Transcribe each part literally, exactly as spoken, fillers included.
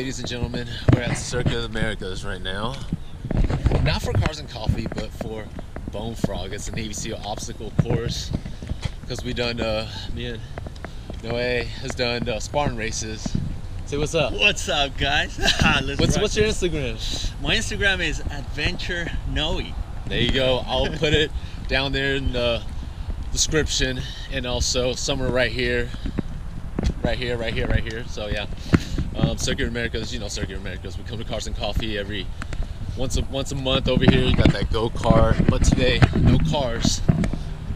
ladies and gentlemen, we're at Circuit of the Americas right now. Not for cars and coffee, but for Bone Frog. It's a Navy SEAL obstacle course. Because we done, uh, me and Noe has done uh, Spartan races. Say what's up. What's up, guys? what's, what's your Instagram? My Instagram is Adventure Noe. There you go. I'll put it down there in the description, and also somewhere right here. Right here, right here, right here. So yeah, um, Circuit of Americas. You know, Circuit of Americas. We come to Cars and Coffee every once a once a month over here. You got that go kart, but today no cars.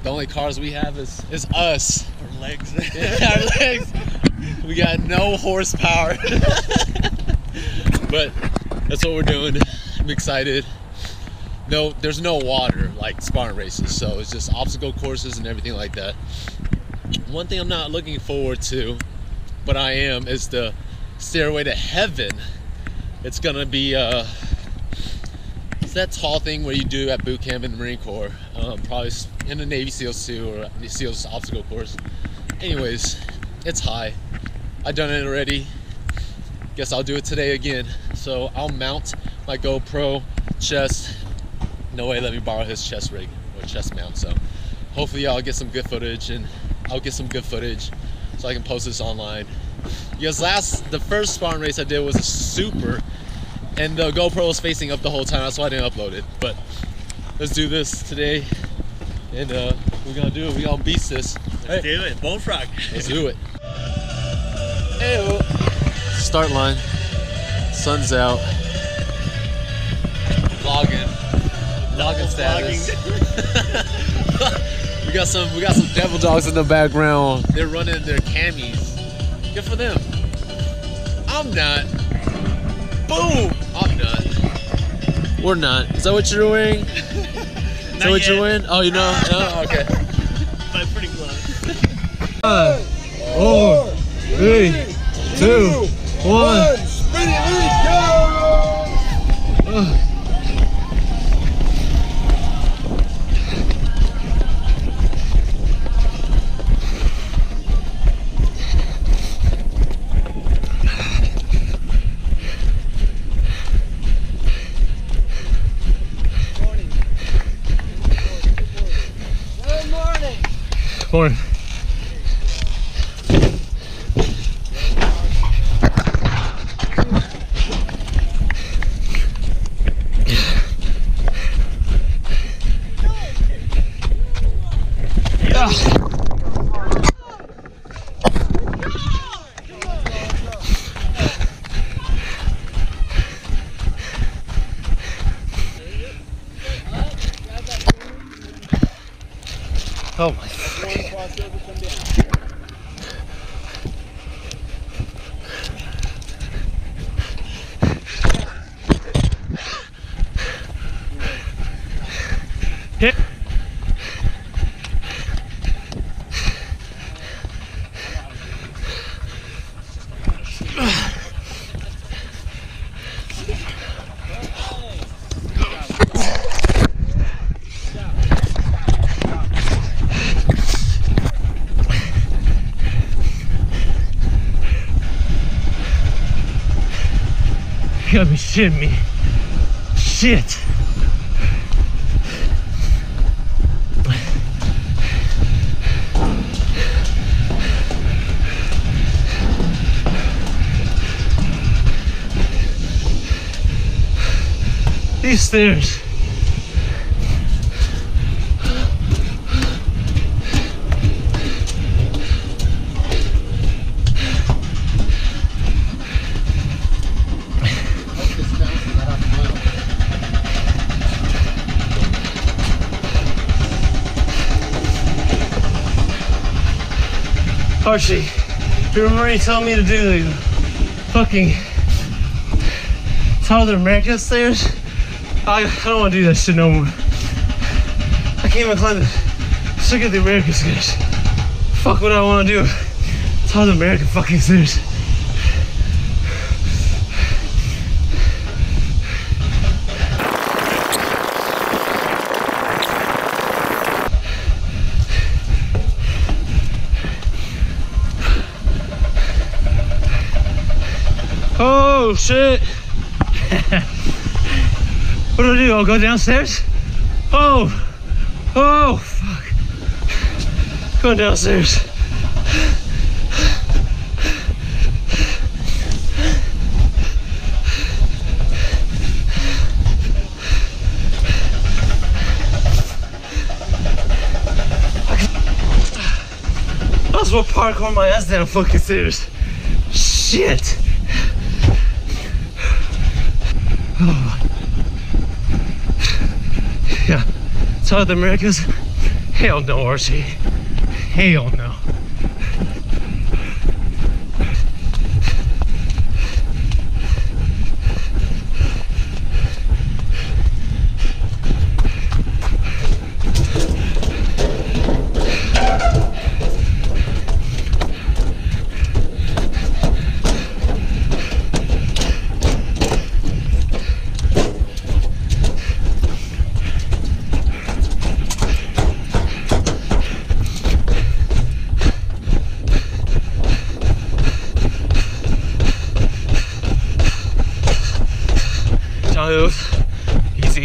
The only cars we have is is us. Our legs. Yeah, our legs. We got no horsepower. But that's what we're doing. I'm excited. No, there's no water like Spartan races, so it's just obstacle courses and everything like that. One thing I'm not looking forward to, but I am, is the Stairway to Heaven. It's gonna be uh, it's that tall thing where you do at boot camp in the Marine Corps, um, probably in the Navy SEALs too, or the SEALs obstacle course. Anyways, it's high. I've done it already. Guess I'll do it today again. So I'll mount my GoPro chest. Noe let me borrow his chest rig or chest mount, so hopefully I'll get some good footage, and I'll get some good footage so I can post this online. Because last, the first Spartan race I did was a super, and the GoPro was facing up the whole time, that's why I didn't upload it. But let's do this today, and uh, we're gonna do it. We're gonna beast this. Let's do it, Bone Frog. Let's do it. Hey-o. Start line. Sun's out. Vlogging. Logging status. we got some we got some devil dogs in the background. They're running their camis. Good for them. I'm not. Boom! I'm not. We're not. Is that what you're wearing? Is that not what yet. You're wearing? Oh, you know? No? Okay. But pretty close. Five, four, three, two, one. Spin it, go! Come on. Oh my God. Hit. You gotta be shitting me. Shit. These stairs. Archie, your Marine told me to do the fucking Circuit of the Americas stairs. I, I don't want to do that shit no more. I can't even climb the Circuit of the Americas stairs. Fuck what I want to do. Circuit of the Americas fucking stairs. Oh! Oh shit. What do I do? I'll go downstairs? Oh, oh fuck. Going downstairs. I might as well park on my ass down, fucking serious. Shit. Oh. Yeah, Circuit of the Americas? Hell no, R C. Hell no. Easy. I'll see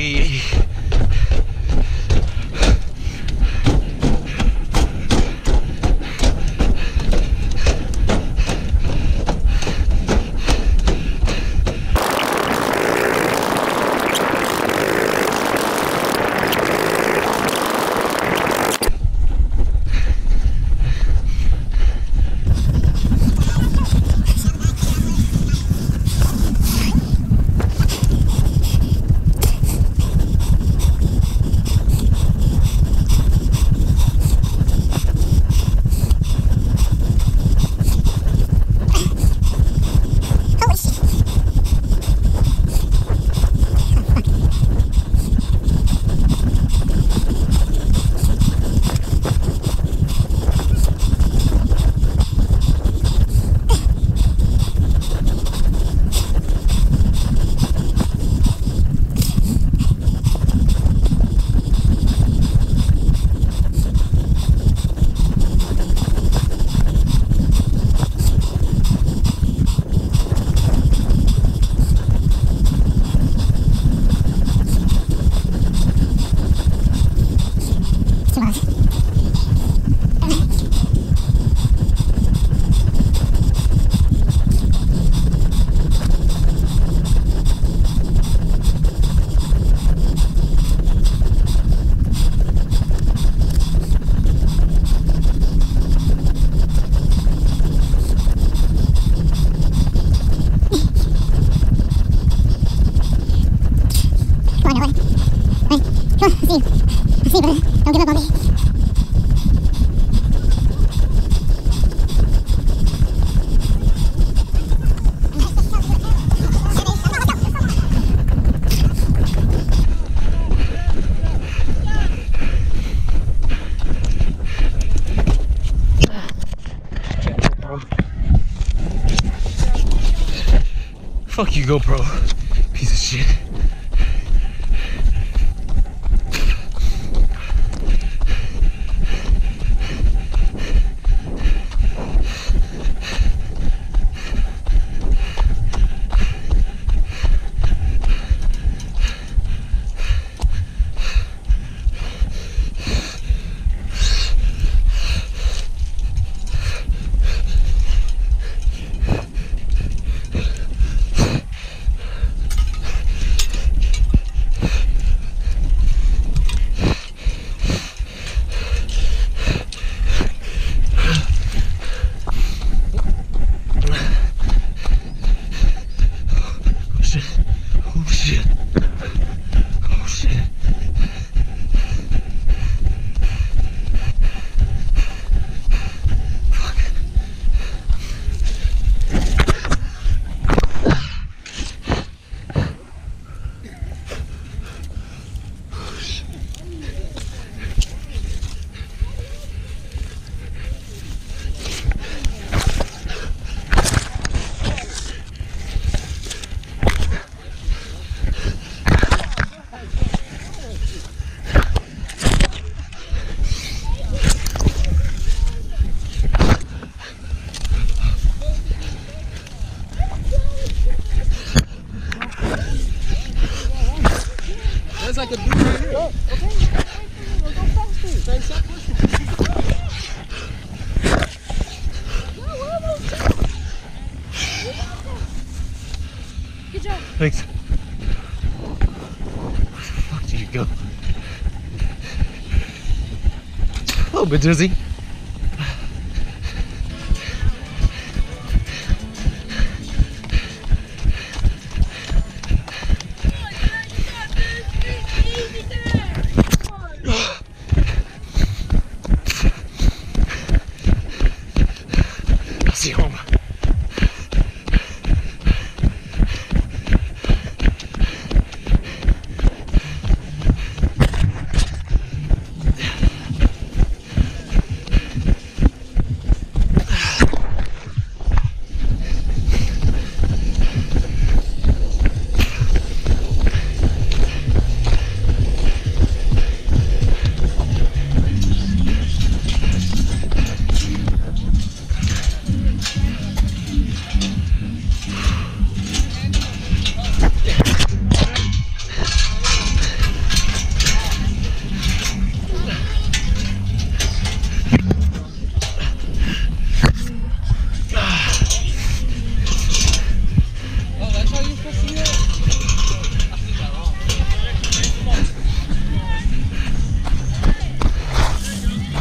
you. I'll see you, brother. Don't give up on me. Fuck you, GoPro. Piece of shit. like a dude right here. Go. Okay, go faster. Thanks, that pushing. No, where are those two? Good job. Thanks. Where the fuck did you go? A little bit dizzy.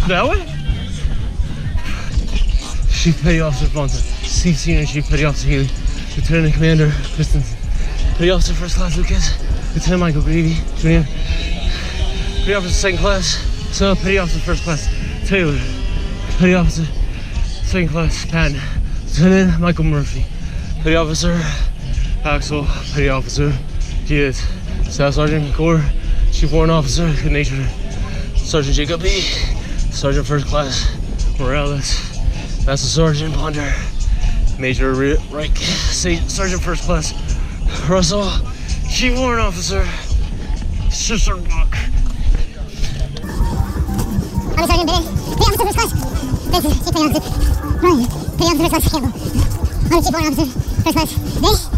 That way? Chief Petty Officer Fonsa, C Senior Chief Petty Officer Healy, Lieutenant Commander Pistons, Petty Officer First Class Lucas, Lieutenant Michael Greedy, Junior, Petty Officer Second Class, so Petty Officer First Class Taylor, Petty Officer Second Class Patton, Lieutenant Michael Murphy, Petty Officer Axel, Petty Officer Diaz, Staff Sergeant Gore, Chief Warrant Officer Good Nature, Sergeant Jacoby, Sergeant First Class Morales, Master Sergeant Ponder, Major Reich, Sergeant First Class Russell, Chief Warrant Officer Sister Buck. I'm Sergeant Bennett, Petty Officer First Class. This is Chief Petty Officer Ryan, Petty Officer First Class Campbell. I'm Chief Warrant Officer First Class Bennett,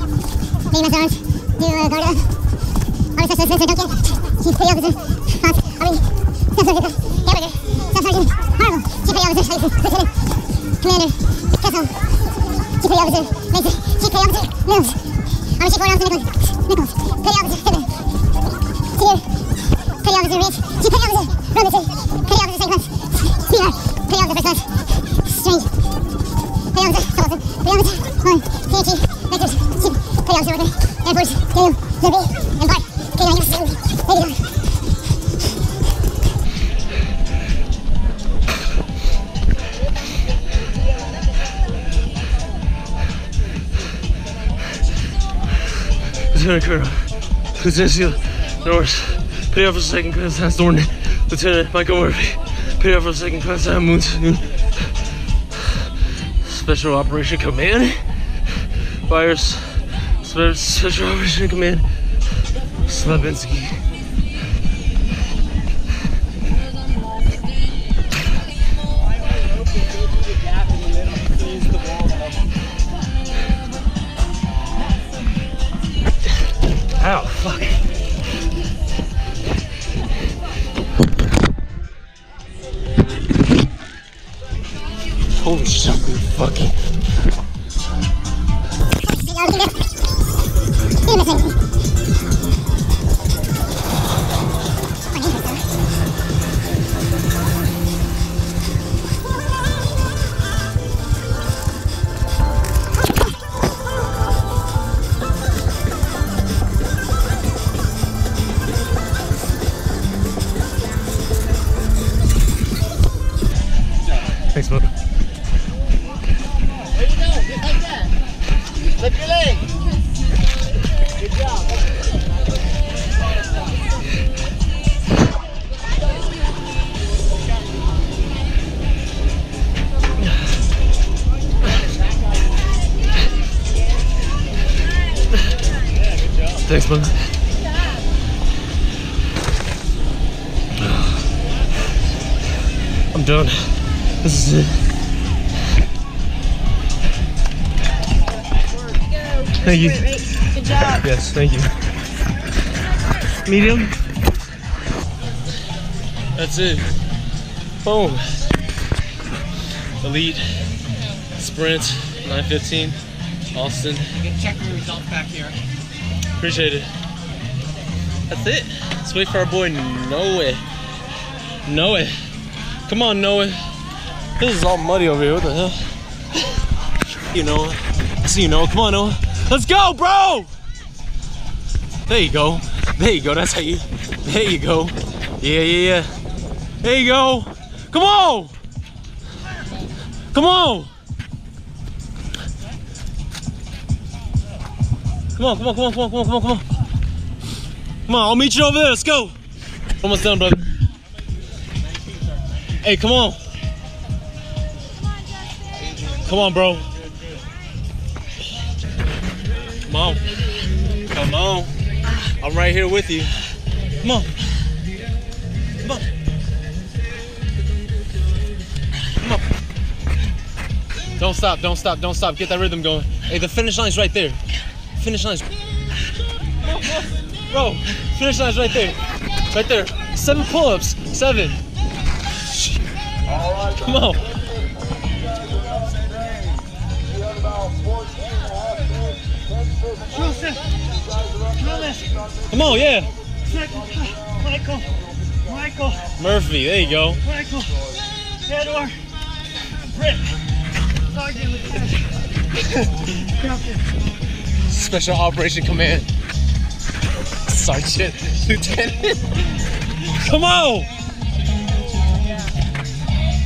Major Master Arms, do uh, guard up. I'm Sergeant Spencer Duncan, Chief Petty Officer Fox, I mean, Staff Sergeant Hamburger. Sergeant Marvel, Chief Petty Officer Mason, Lieutenant Commander Castle, Chief Petty Officer Mason, Chief Petty Officer Mills, I'm Chief Warrant Officer Nichols, Nichols, Petty Officer Hibbert, Senior, Petty Officer Rich, Chief Petty Officer Robinson, Petty Officer Saint Class, Sweetheart, Petty Officer First Class, Strange, Petty Officer Hamilton, Petty Officer Holland, T H E, Vectors, Chief Petty Officer Worker, Air Force, Daniel, Liberty, and Bart, K nine, Lady Dog. Lieutenant Colonel, Lieutenant Seal Norris, Petty Officer Second Class Hans Thornton, Lieutenant Michael Murphy, Petty Officer Second Class Sam Moons, Special Operation Command, Byers, Special Operation Command, Slavinsky. Ow, fuck. Holy shit, I'm fucking. Thanks, bud. There you go, just like that. Lift your leg. Good job. Yeah, good job. Thanks, bud. I'm done. This is it. Thank you. Good job. Yes, thank you. Medium. That's it. Boom. Elite, sprint, nine fifteen, Austin. You can check your results back here. Appreciate it. That's it. Let's wait for our boy Noe. Noe. Come on, Noe. This is all muddy over here. What the hell? You know. I see you, Noe. Come on, Noe. Let's go, bro! There you go. There you go. That's how you. There you go. Yeah, yeah, yeah. There you go. Come on! Come on! Come on, come on, come on, come on, come on, come on, come on. Come on, I'll meet you over there. Let's go. Almost done, brother. Hey, come on. Come on, bro. Come on. Come on. I'm right here with you. Come on. Come on. Come on. Don't stop, don't stop, don't stop. Get that rhythm going. Hey, the finish line's right there. Finish line's. Bro, finish line's right there. Right there. Seven pull-ups. Seven. Come on. Come on, yeah. Michael. Michael. Murphy, there you go. Michael. Edward. Britt. Special Operation Command. Sergeant, Lieutenant. Come on!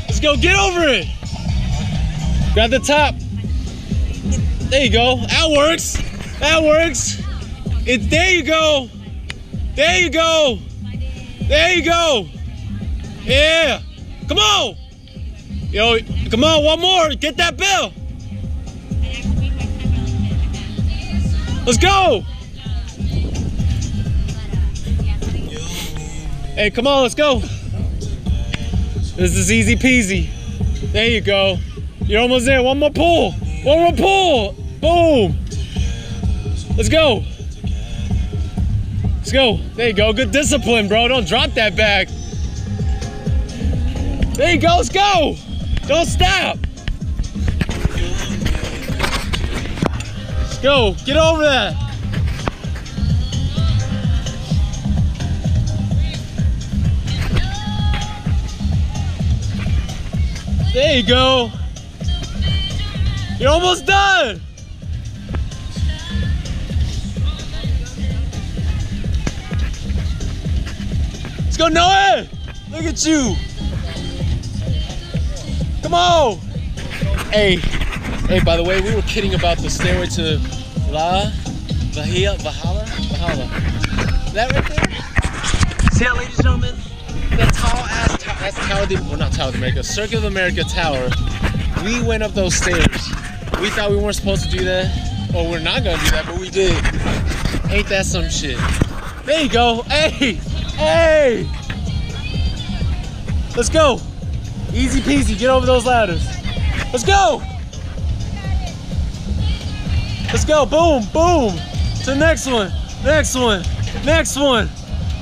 Let's go, get over it! Grab the top. There you go. That works. That works. It's there you go. There you go. There you go. Yeah. Come on. Yo, come on, one more. Get that bell. Let's go. Hey, come on, let's go. This is easy peasy. There you go. You're almost there. One more pull. One more pull. Boom. Let's go. Let's go. There you go. Good discipline, bro. Don't drop that bag. There you go. Let's go. Don't stop. Let's go. Get over that. There you go. You're almost done. Let's go, Noe. Look at you. Come on. Hey, hey, by the way, we were kidding about the stairway to La Vahia, Valhalla, Valhalla. That right there? See that, ladies and gentlemen? That tall ass tower, that's Tower of the, well, not Tower of the America, Circuit of the America Tower. We went up those stairs. We thought we weren't supposed to do that, or we're not gonna do that, but we did. Ain't that some shit? There you go. Hey, hey. Let's go. Easy peasy. Get over those ladders. Let's go. Let's go. Boom, boom. To the next one. Next one. Next one.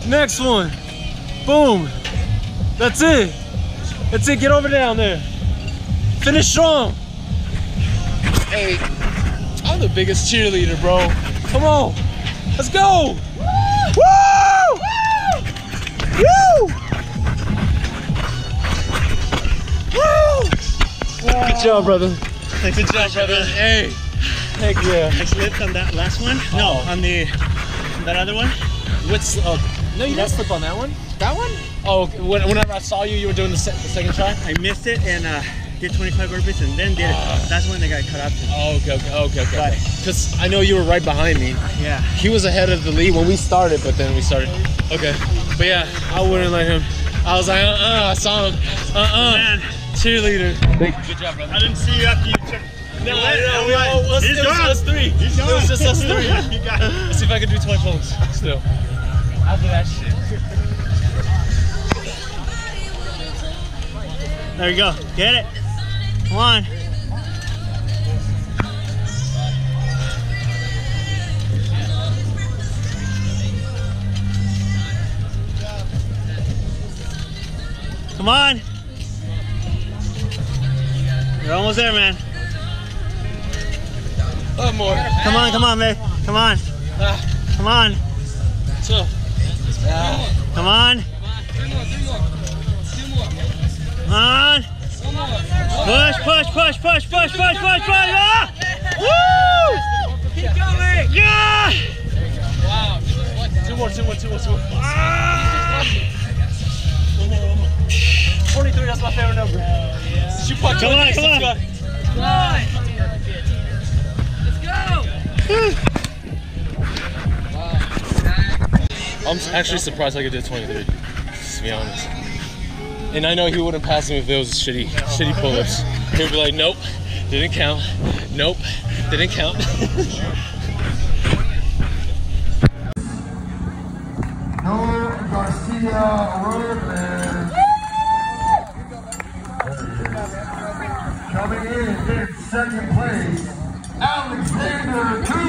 Next one. Boom. That's it. That's it. Get over down there. Finish strong. Hey, I'm the biggest cheerleader, bro. Come on. Let's go. Woo! Woo! Woo! Woo! Good job, brother. Thanks. Good job, brother. Hey. Heck yeah. I slipped on that last one. No, oh. on the on that other one. What's up? Uh, no, you didn't slip on that one. That one? Oh, whenever I saw you, you were doing the, se the second try? I missed it and uh, did twenty-five burpees and then did uh, it. That's when they got cut up. Oh, okay, okay, okay. Because okay. I know you were right behind me. Yeah. He was ahead of the lead when we started, but then we started. Okay. But yeah, I wouldn't let him. I was like, uh-uh, I saw him. Uh-uh. Man. Cheerleader. Good job, brother. I didn't see you after you checked. No, no, no, we all, us, it was us three. It was just us three. Let's see if I can do twenty pulls still. I'll do that shit. There you go. Get it. Come on. Come on. You're almost there, man. One more. Come on, come on, man. Come on. Come on. Come on. Come on. Push, push, push, push, push, push, push, push. Ah! Woo! Keep going. Yeah! Wow. Two more, two more, two more, two more. Ah! One more, one more. forty-three, that's my favorite number. Yeah. Come on, come on. Come on. Come on. Let's go. I'm actually surprised I could do twenty-three, to be honest. And I know he wouldn't pass me if it was shitty, shitty pull-ups. He'd be like, nope, didn't count. Nope, didn't count. Noah Garcia Rodman. Coming in in second place, Alexander Koo.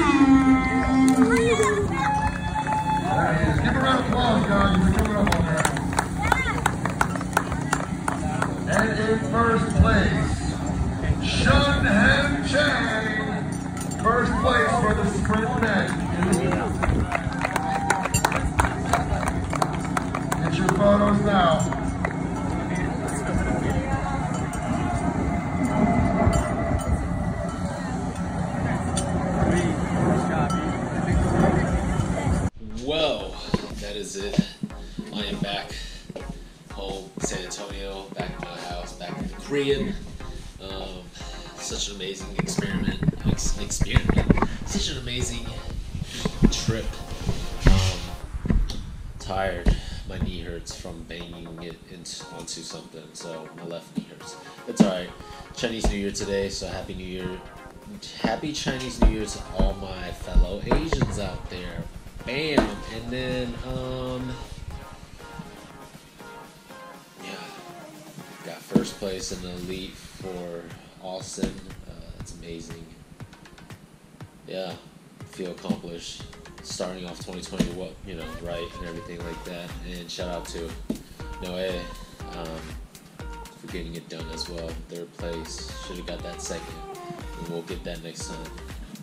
There he is. Give him a round of applause, guys. He's coming up on that. And in first place, Shun Hem Chang. First place for the sprint neck. Get your photos now. It. I am back home, San Antonio, back at my house, back in the crib. Um, such an amazing experiment, ex experiment, such an amazing trip. Um, tired, my knee hurts from banging it into, onto something, so my left knee hurts. It's alright. Chinese New Year today, so Happy New Year, Happy Chinese New Year to all my fellow Asians out there. Bam, and then, um, yeah, got first place in the elite for Austin. Uh, that's amazing. Yeah, feel accomplished. Starting off twenty twenty, what, you know, right, and everything like that. And shout out to Noe um, for getting it done as well. Third place, should have got that second, and we'll get that next time.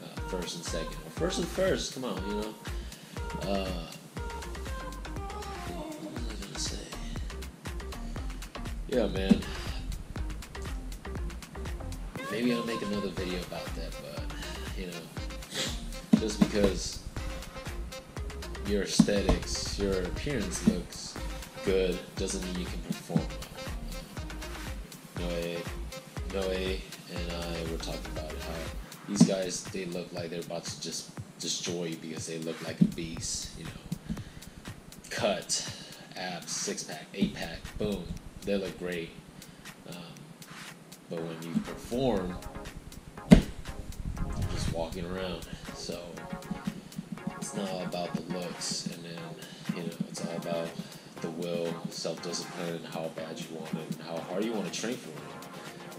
Uh, first and second, or first and first, come on, you know. Uh, what was I gonna say? Yeah, man. Maybe I'll make another video about that, but you know, just because your aesthetics, your appearance looks good, doesn't mean you can perform well. Noe, Noe, and I were talking about it. How these guys, they look like they're about to just destroy you because they look like a beast, you know. Cut, abs, six pack, eight pack, boom. They look great. Um, but when you perform, you're just walking around. So it's not all about the looks, and then, you know, it's all about the will, self-discipline, and how bad you want it, and how hard you want to train for it.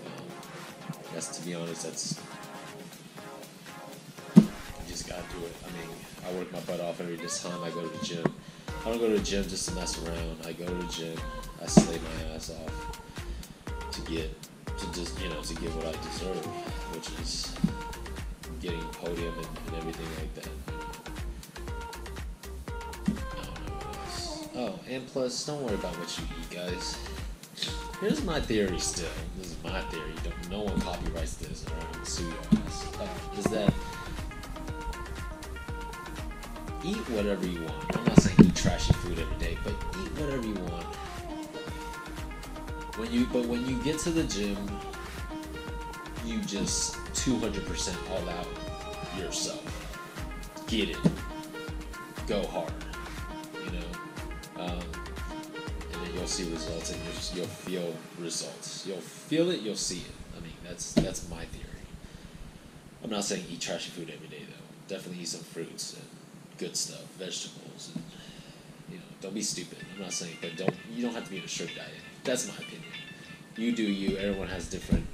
Um, that's, to be honest, that's gotta do it. I mean, I work my butt off every time I go to the gym. I don't go to the gym just to mess around. I go to the gym, I slay my ass off to get, to just, you know, to get what I deserve, which is getting a podium and, and everything like that. I don't know what else. Oh, and plus, don't worry about what you eat, guys. Here's my theory still. This is my theory. Don't, no one copyrights this or I'm gonna sue your ass. Uh, is that eat whatever you want. I'm not saying eat trashy food every day, but eat whatever you want. When you, but when you get to the gym, you just two hundred percent all out yourself. Get it. Go hard. You know? Um, and then you'll see results, and you'll, just, you'll feel results. You'll feel it, you'll see it. I mean, that's, that's my theory. I'm not saying eat trashy food every day, though. Definitely eat some fruits and good stuff, vegetables, and you know, don't be stupid. I'm not saying, but don't, you don't have to be on a strict diet. That's my opinion. You do you. Everyone has different,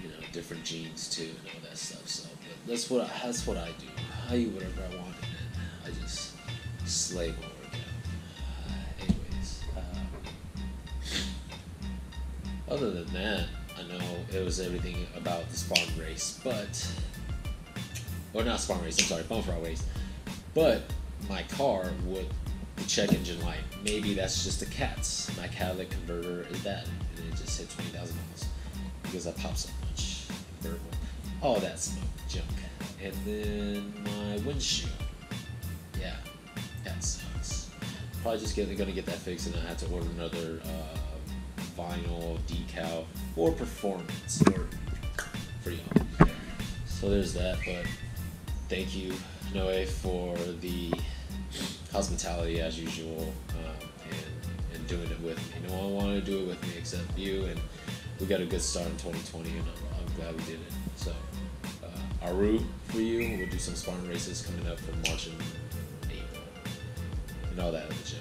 you know, different genes too, and all that stuff. So but that's what I, that's what I do. I eat whatever I want, and I just slay my workout. Uh, anyways, um, Other than that, I know it was everything about the Spartan race, but, or not Spartan race, I'm sorry, Bone Frog race, but my car would, the check engine light, maybe that's just the cats. My catalytic converter is that, and it just hit twenty thousand miles, because I pop so much, convertible, all that smoke junk. And then my windshield, yeah, that sucks. Probably just get, gonna get that fixed, and I have to order another, uh, vinyl, decal, or performance or for y'all. So there's that, but thank you, Noe, for the hospitality as usual, um, and, and doing it with me. No one wanted to do it with me except you, and we got a good start in twenty twenty, and I'm, I'm glad we did it. So, uh, Aru for you. We'll do some Spartan races coming up from March and April, and all that other shit.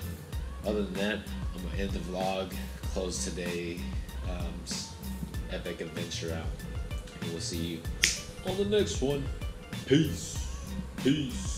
Other than that, I'm going to end the vlog, close today um, epic adventure out, and we'll see you on the next one. Peace. Peace.